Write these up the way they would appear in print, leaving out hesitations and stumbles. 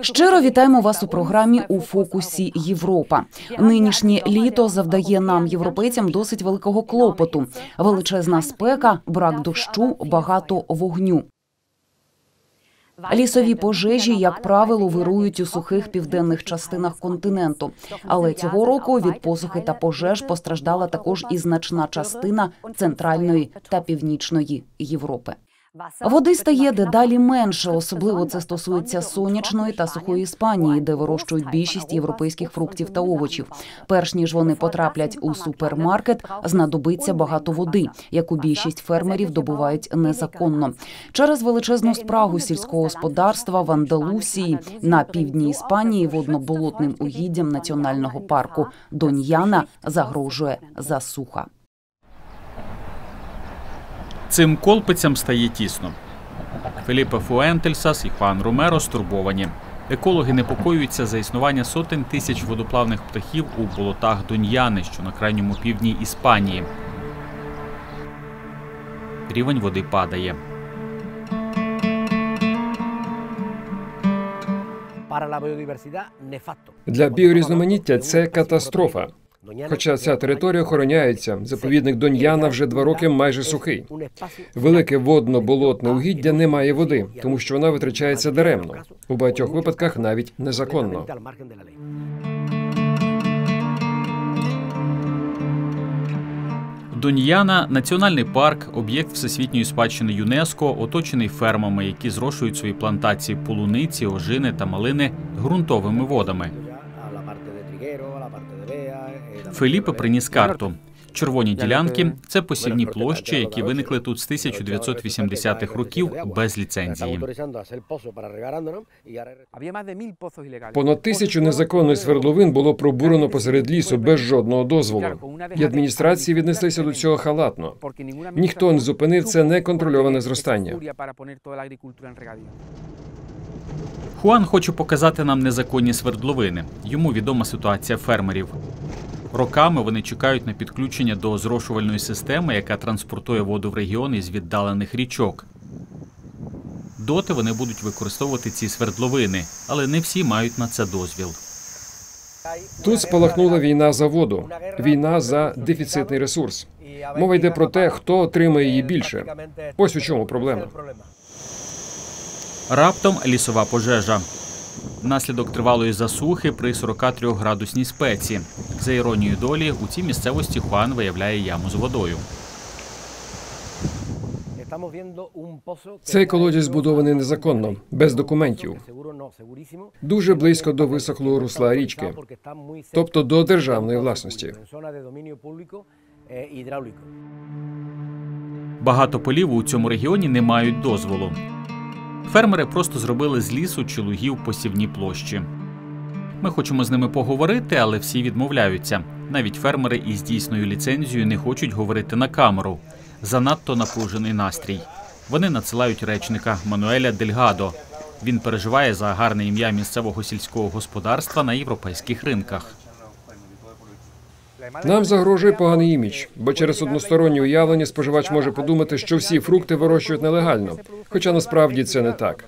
Щиро вітаємо вас у програмі «У фокусі Європа». Нинішнє літо завдає нам, європейцям, досить великого клопоту. Величезна спека, брак дощу, багато вогню. Лісові пожежі, як правило, вирують у сухих південних частинах континенту. Але цього року від посухи та пожеж постраждала також і значна частина Центральної та Північної Європи. Води стає дедалі менше, особливо це стосується сонячної та сухої Іспанії, де вирощують більшість європейських фруктів та овочів. Перш ніж вони потраплять у супермаркет, знадобиться багато води, яку більшість фермерів добувають незаконно. Через величезну спрагу сільського господарства в Андалусії на півдні Іспанії водно-болотним угіддям національного парку Дон'яна загрожує засуха. Цим колпицям стає тісно. Філіппе Фуентельсас і Хуан Ромеро стурбовані. Екологи непокоюються за існування сотень тисяч водоплавних птахів у болотах Дон'яни, що на крайньому півдні Іспанії. Рівень води падає. Для біорізноманіття це катастрофа. Хоча ця територія охороняється, заповідник Дон'яна вже 2 роки майже сухий. Велике водно-болотне угіддя не має води, тому що вона витрачається даремно, у багатьох випадках навіть незаконно. Дон'яна – національний парк, об'єкт всесвітньої спадщини ЮНЕСКО, оточений фермами, які зрошують свої плантації полуниці, ожини та малини ґрунтовими водами. Філіппе приніс карту. Червоні ділянки – це посівні площі, які виникли тут з 1980-х років без ліцензії. Понад 1000 незаконних свердловин було пробурено посеред лісу без жодного дозволу. І адміністрації віднеслися до цього халатно. Ніхто не зупинив це неконтрольоване зростання. Хуан хоче показати нам незаконні свердловини. Йому відома ситуація фермерів. Роками вони чекають на підключення до зрошувальної системи, яка транспортує воду в регіон із віддалених річок. Доти вони будуть використовувати ці свердловини, але не всі мають на це дозвіл. Тут спалахнула війна за воду, війна за дефіцитний ресурс. Мова йде про те, хто отримає її більше. Ось у чому проблема. Раптом лісова пожежа. Внаслідок тривалої засухи при 43-градусній спеці. За іронією долі, у цій місцевості Хуан виявляє яму з водою. Цей колодязь збудований незаконно, без документів. Дуже близько до висохлого русла річки, тобто до державної власності. Багато полів у цьому регіоні не мають дозволу. Фермери просто зробили з лісу чи лугів посівні площі. Ми хочемо з ними поговорити, але всі відмовляються. Навіть фермери із дійсною ліцензією не хочуть говорити на камеру. Занадто напружений настрій. Вони надсилають речника Мануеля Дель Гадо. Він переживає за гарне ім'я місцевого сільського господарства на європейських ринках. Нам загрожує поганий імідж, бо через односторонні уявлення споживач може подумати, що всі фрукти вирощують нелегально. Хоча насправді це не так.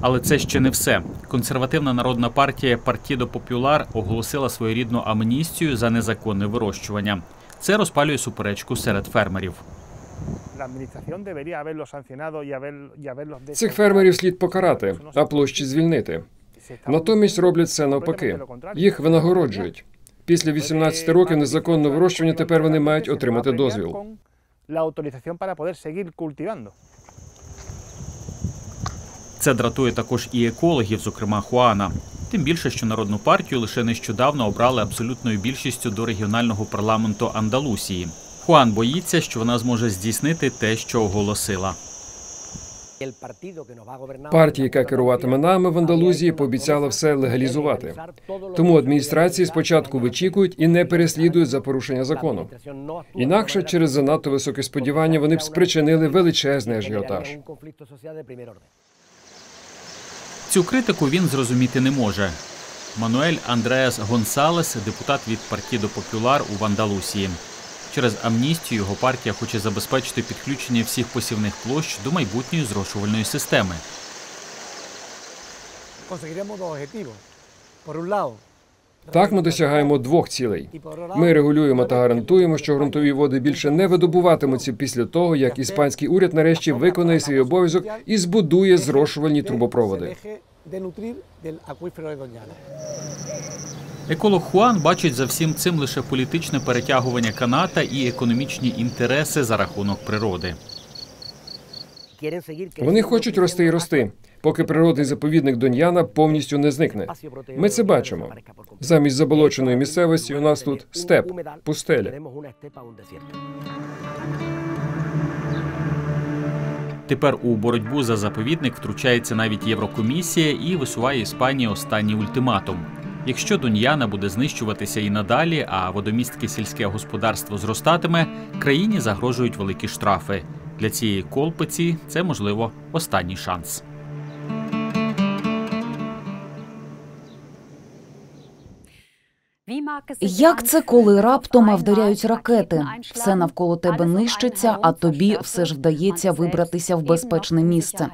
Але це ще не все. Консервативна народна партія Partido Popular оголосила своєрідну амністію за незаконне вирощування. Це розпалює суперечку серед фермерів. Цих фермерів слід покарати, а площі звільнити. Натомість роблять це навпаки. Їх винагороджують. Після 18 років незаконне вирощування тепер вони мають отримати дозвіл. Це дратує також і екологів, зокрема Хуана. Тим більше, що Народну партію лише нещодавно обрали абсолютною більшістю до регіонального парламенту Андалусії. Хуан боїться, що вона зможе здійснити те, що оголосила. Партія, яка керуватиме нами в Андалузії, пообіцяла все легалізувати. Тому адміністрації спочатку вичікують і не переслідують за порушення закону. Інакше через занадто високі сподівання вони б спричинили величезний ажіотаж. Цю критику він зрозуміти не може. Мануель Андреас Гонсалес – депутат від Partido Popular у Андалусії. Через амністію його партія хоче забезпечити підключення всіх посівних площ до майбутньої зрошувальної системи. Так ми досягаємо двох цілей. Ми регулюємо та гарантуємо, що ґрунтові води більше не видобуватимуться після того, як іспанський уряд нарешті виконає свій обов'язок і збудує зрошувальні трубопроводи. Еколог Хуан бачить за всім цим лише політичне перетягування каната і економічні інтереси за рахунок природи. Вони хочуть рости і рости, поки природний заповідник Дон'яна повністю не зникне. Ми це бачимо. Замість заболоченої місцевості у нас тут степ, пустеля. Тепер у боротьбу за заповідник втручається навіть Єврокомісія і висуває Іспанії останній ультиматум. Якщо Дон'яна буде знищуватися і надалі, а водомістке сільське господарство зростатиме, країні загрожують великі штрафи. Для цієї колпиці це, можливо, останній шанс. Як це, коли раптом вдаряють ракети? Все навколо тебе нищиться, а тобі все ж вдається вибратися в безпечне місце.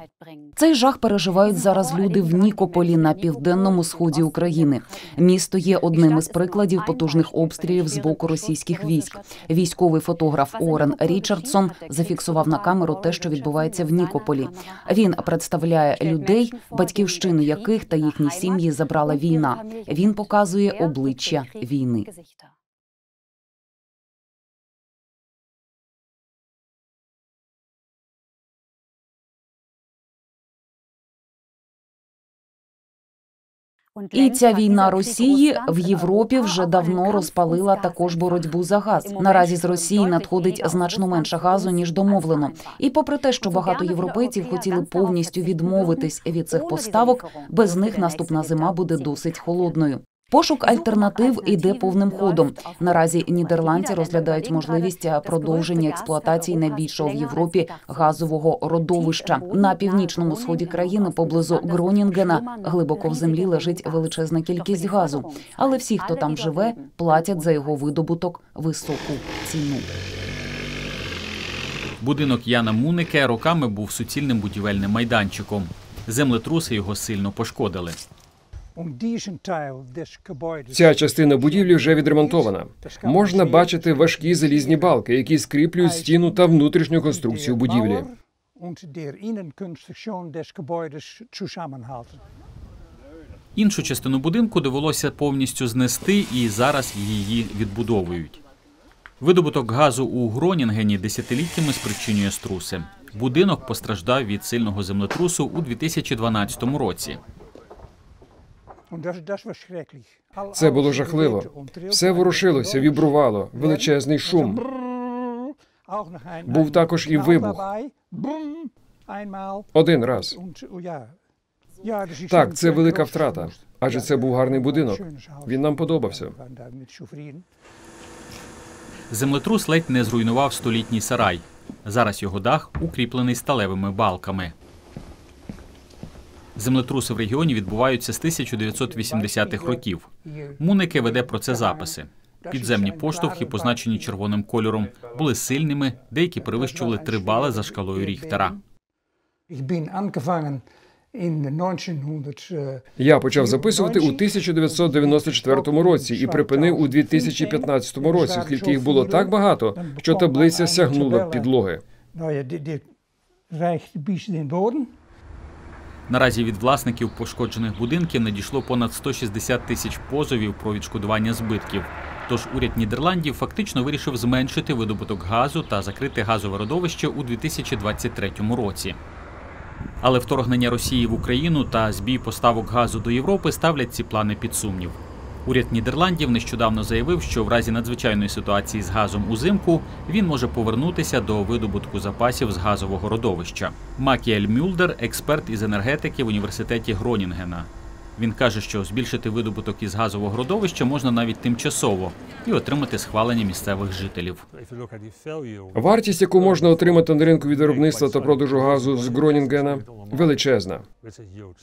Цей жах переживають зараз люди в Нікополі на південному сході України. Місто є одним із прикладів потужних обстрілів з боку російських військ. Військовий фотограф Орен Річардсон зафіксував на камеру те, що відбувається в Нікополі. Він представляє людей, батьківщину яких та їхні сім'ї забрала війна. Він показує обличчя війни. І ця війна Росії в Європі вже давно розпалила також боротьбу за газ. Наразі з Росії надходить значно менше газу, ніж домовлено. І попри те, що багато європейців хотіли повністю відмовитись від цих поставок, без них наступна зима буде досить холодною. Пошук альтернатив іде повним ходом. Наразі нідерландці розглядають можливість продовження експлуатації найбільшого в Європі газового родовища. На північному сході країни поблизу Гронінгена глибоко в землі лежить величезна кількість газу. Але всі, хто там живе, платять за його видобуток високу ціну. Будинок Яна Муніке роками був суцільним будівельним майданчиком. Землетруси його сильно пошкодили. Ця частина будівлі вже відремонтована. Можна бачити важкі залізні балки, які скріплюють стіну та внутрішню конструкцію будівлі. Іншу частину будинку довелося повністю знести, і зараз її відбудовують. Видобуток газу у Гронінгені десятиліттями спричинює струси. Будинок постраждав від сильного землетрусу у 2012 році. Це було жахливо. Все ворушилося, вібрувало, величезний шум. Був також і вибух. Один раз. Так, це велика втрата, адже це був гарний будинок. Він нам подобався. Землетрус ледь не зруйнував столітній сарай. Зараз його дах укріплений сталевими балками. Землетруси в регіоні відбуваються з 1980-х років. Муніке веде про це записи. Підземні поштовхи, позначені червоним кольором, були сильними, деякі перевищували 3 бали за шкалою Ріхтера. Я почав записувати у 1994 році і припинив у 2015 році, оскільки їх було так багато, що таблиця сягнула підлоги. Наразі від власників пошкоджених будинків надійшло понад 160 тисяч позовів про відшкодування збитків. Тож уряд Нідерландів фактично вирішив зменшити видобуток газу та закрити газове родовище у 2023 році. Але вторгнення Росії в Україну та збій поставок газу до Європи ставлять ці плани під сумнів. Уряд Нідерландів нещодавно заявив, що в разі надзвичайної ситуації з газом узимку він може повернутися до видобутку запасів з газового родовища. Макіель Мюльдер – експерт із енергетики в університеті Гронінгена. Він каже, що збільшити видобуток із газового родовища можна навіть тимчасово і отримати схвалення місцевих жителів. Вартість, яку можна отримати на ринку від виробництва та продажу газу з Гронінгена, величезна.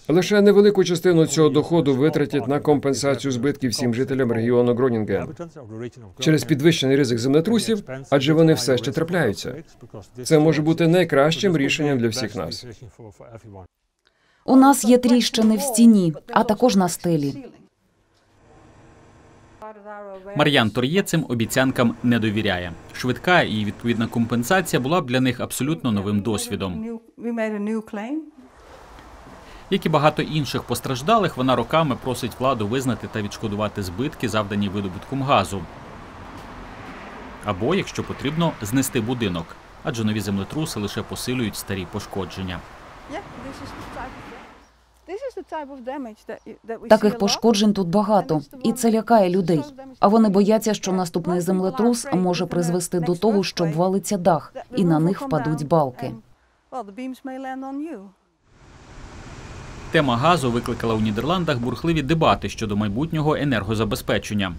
Лише невелику частину цього доходу витратять на компенсацію збитків всім жителям регіону Гронінген через підвищений ризик землетрусів, адже вони все ще трапляються. Це може бути найкращим рішенням для всіх нас. У нас є тріщини в стіні, а також на стелі. Мар'ян Тор'є цим обіцянкам не довіряє. Швидка і відповідна компенсація була б для них абсолютно новим досвідом. Як і багато інших постраждалих, вона роками просить владу визнати та відшкодувати збитки, завдані видобутком газу. Або, якщо потрібно, знести будинок, адже нові землетруси лише посилюють старі пошкодження. Таких пошкоджень тут багато, і це лякає людей. А вони бояться, що наступний землетрус може призвести до того, що обвалиться дах, і на них впадуть балки. Тема газу викликала у Нідерландах бурхливі дебати щодо майбутнього енергозабезпечення.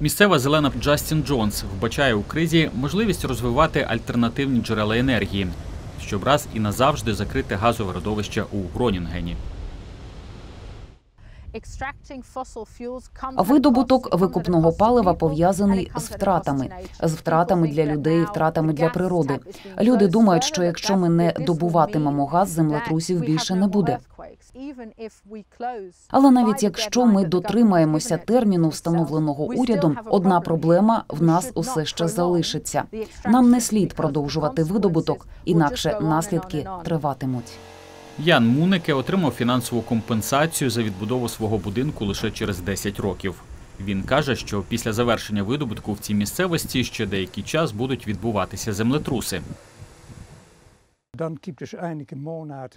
Місцева зелена Джастін Джонс вбачає у кризі можливість розвивати альтернативні джерела енергії, щоб раз і назавжди закрити газове родовище у Гронінгені. Видобуток викопного палива пов'язаний з втратами для людей, втратами для природи. Люди думають, що якщо ми не добуватимемо газ, землетрусів більше не буде. Але навіть якщо ми дотримаємося терміну, встановленого урядом, одна проблема в нас усе ще залишиться. Нам не слід продовжувати видобуток, інакше наслідки триватимуть. Ян Муніке отримав фінансову компенсацію за відбудову свого будинку лише через 10 років. Він каже, що після завершення видобутку в цій місцевості ще деякий час будуть відбуватися землетруси.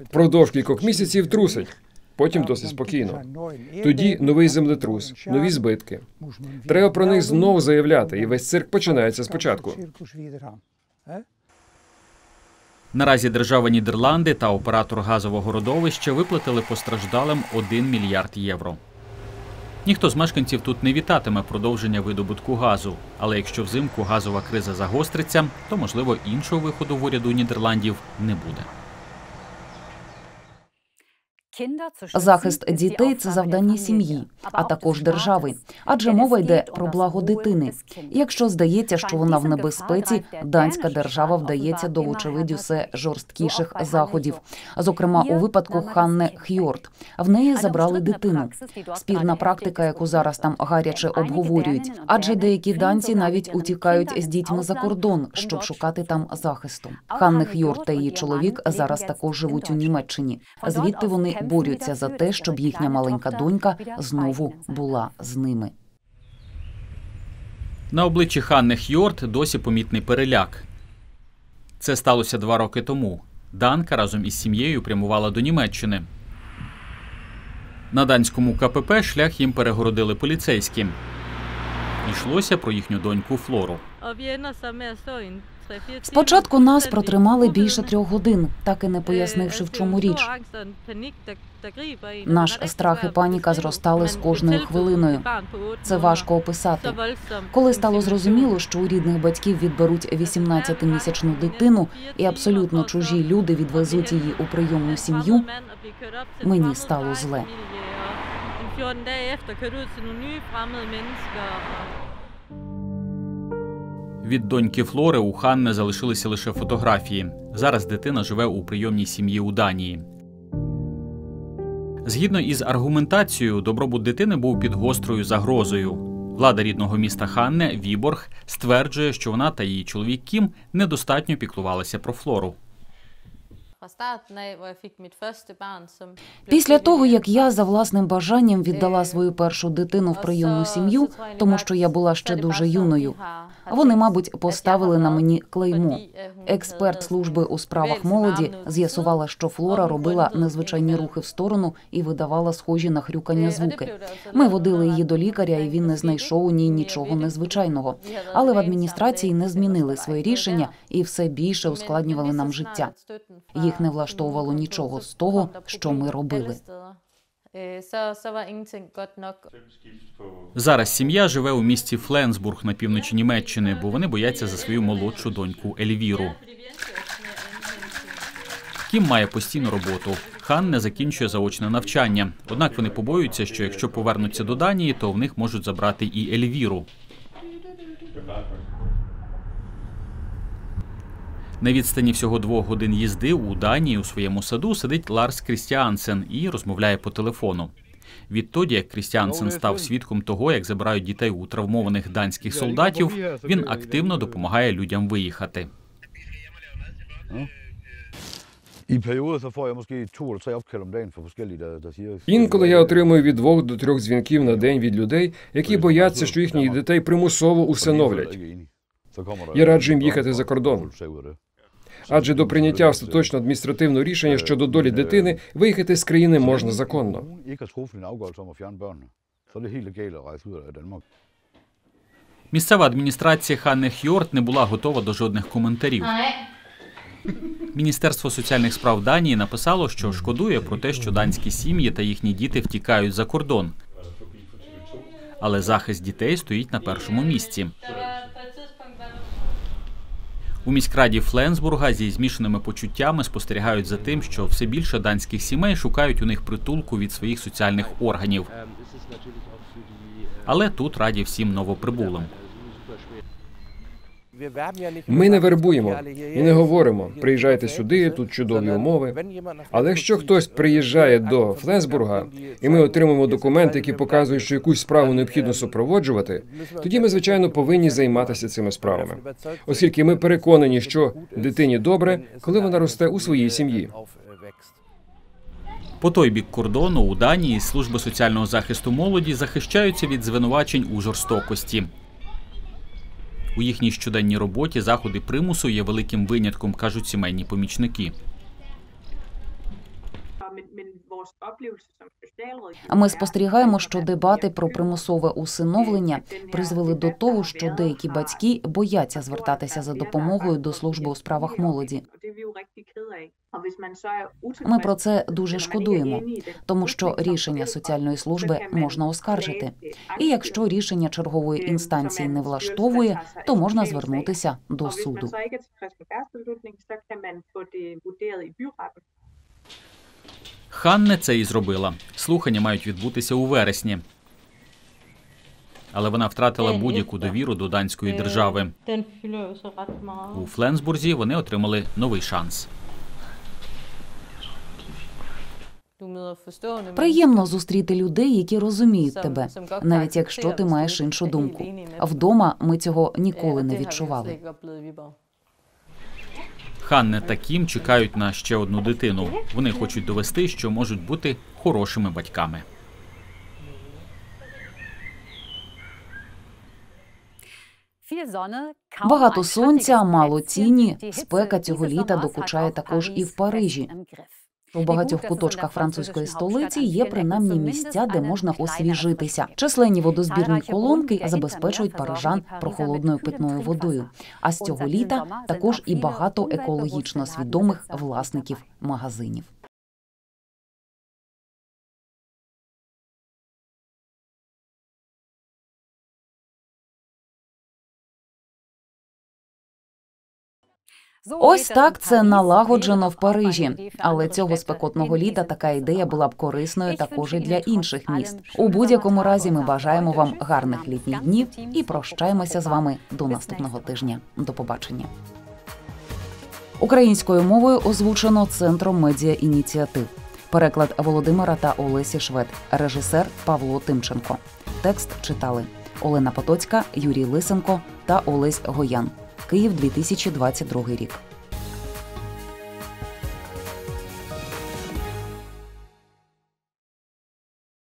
Впродовж кількох місяців трусить, потім досить спокійно. Тоді новий землетрус, нові збитки. Треба про них знову заявляти, і весь цирк починається спочатку. Наразі держава Нідерланди та оператор газового родовища виплатили постраждалим 1 мільярд євро. Ніхто з мешканців тут не вітатиме продовження видобутку газу. Але якщо взимку газова криза загостриться, то, можливо, іншого виходу в уряду Нідерландів не буде. Захист дітей – це завдання сім'ї, а також держави. Адже мова йде про благо дитини. Якщо здається, що вона в небезпеці, данська держава вдається до вочевидь усе жорсткіших заходів. Зокрема, у випадку Ханне Хьорт. В неї забрали дитину. Спірна практика, яку зараз там гаряче обговорюють. Адже деякі данці навіть утікають з дітьми за кордон, щоб шукати там захисту. Ханне Хьорт та її чоловік зараз також живуть у Німеччині. Звідти вони борються за те, щоб їхня маленька донька знову була з ними. На обличчі Ханни Хьорт досі помітний переляк. Це сталося 2 роки тому. Данка разом із сім'єю прямувала до Німеччини. На данському КПП шлях їм перегородили поліцейські. Йшлося про їхню доньку Флору. Спочатку нас протримали більше 3 годин, так і не пояснивши, в чому річ. Наш страх і паніка зростали з кожною хвилиною. Це важко описати. Коли стало зрозуміло, що у рідних батьків відберуть 18-місячну дитину і абсолютно чужі люди відвезуть її у прийомну сім'ю, мені стало зле. Від доньки Флори у Ханни залишилися лише фотографії. Зараз дитина живе у прийомній сім'ї у Данії. Згідно із аргументацією, добробут дитини був під гострою загрозою. Влада рідного міста Ханни, Віборг, стверджує, що вона та її чоловік Кім недостатньо піклувалися про Флору. Після того, як я за власним бажанням віддала свою першу дитину в прийомну сім'ю, тому що я була ще дуже юною, вони, мабуть, поставили на мені клеймо. Експерт служби у справах молоді з'ясувала, що Флора робила незвичайні рухи в сторону і видавала схожі на хрюкання звуки. Ми водили її до лікаря, і він не знайшов у ній нічого незвичайного. Але в адміністрації не змінили своє рішення і все більше ускладнювали нам життя. Їх не влаштовувало нічого з того, що ми робили. Зараз сім'я живе у місті Фленсбург на півночі Німеччини, бо вони бояться за свою молодшу доньку Ельвіру. Кім має постійну роботу. Ханна закінчує заочне навчання. Однак вони побоюються, що якщо повернуться до Данії, то в них можуть забрати і Ельвіру. На відстані всього 2 годин їзди у Данії у своєму саду сидить Ларс Крістіансен і розмовляє по телефону. Відтоді, як Крістіансен став свідком того, як забирають дітей у травмованих данських солдатів, він активно допомагає людям виїхати. Інколи я отримую від 2 до 3 дзвінків на день від людей, які бояться, що їхніх дітей примусово усиновлять. Я раджу їм їхати за кордон. Адже до прийняття остаточно адміністративного рішення щодо долі дитини виїхати з країни можна законно. Місцева адміністрація Ханне Хьорт не була готова до жодних коментарів. Міністерство соціальних справ Данії написало, що шкодує про те, що данські сім'ї та їхні діти втікають за кордон. Але захист дітей стоїть на першому місці. У міськраді Фленсбурга зі змішаними почуттями спостерігають за тим, що все більше данських сімей шукають у них притулку від своїх соціальних органів. Але тут раді всім новоприбулим. Ми не вербуємо і не говоримо, приїжджайте сюди, тут чудові умови. Але якщо хтось приїжджає до Фленсбурга, і ми отримуємо документи, які показують, що якусь справу необхідно супроводжувати, тоді ми, звичайно, повинні займатися цими справами. Оскільки ми переконані, що дитині добре, коли вона росте у своїй сім'ї. По той бік кордону у Данії служби соціального захисту молоді захищаються від звинувачень у жорстокості. У їхній щоденній роботі заходи примусу є великим винятком, кажуть сімейні помічники. Ми спостерігаємо, що дебати про примусове усиновлення призвели до того, що деякі батьки бояться звертатися за допомогою до служби у справах молоді. Ми про це дуже шкодуємо, тому що рішення соціальної служби можна оскаржити. І якщо рішення чергової інстанції не влаштовує, то можна звернутися до суду. Ханне це і зробила. Слухання мають відбутися у вересні. Але вона втратила будь-яку довіру до данської держави. У Фленсбурзі вони отримали новий шанс. Приємно зустріти людей, які розуміють тебе, навіть якщо ти маєш іншу думку. Вдома ми цього ніколи не відчували. Ханне та Кім чекають на ще одну дитину. Вони хочуть довести, що можуть бути хорошими батьками. Багато сонця, мало тіні, спека цього літа докучає також і в Парижі. У багатьох куточках французької столиці є принаймні місця, де можна освіжитися. Численні водозбірні колонки забезпечують парижан прохолодною питною водою. А з цього літа також і багато екологічно свідомих власників магазинів. Ось так це налагоджено в Парижі. Але цього спекотного літа така ідея була б корисною також і для інших міст. У будь-якому разі ми бажаємо вам гарних літніх днів і прощаємося з вами до наступного тижня. До побачення. Українською мовою озвучено Центром медіаініціатив. Переклад Володимира та Олесі Швед. Режисер Павло Тимченко. Текст читали Олена Потоцька, Юрій Лисенко та Олесь Гоян. Київ, 2022 рік.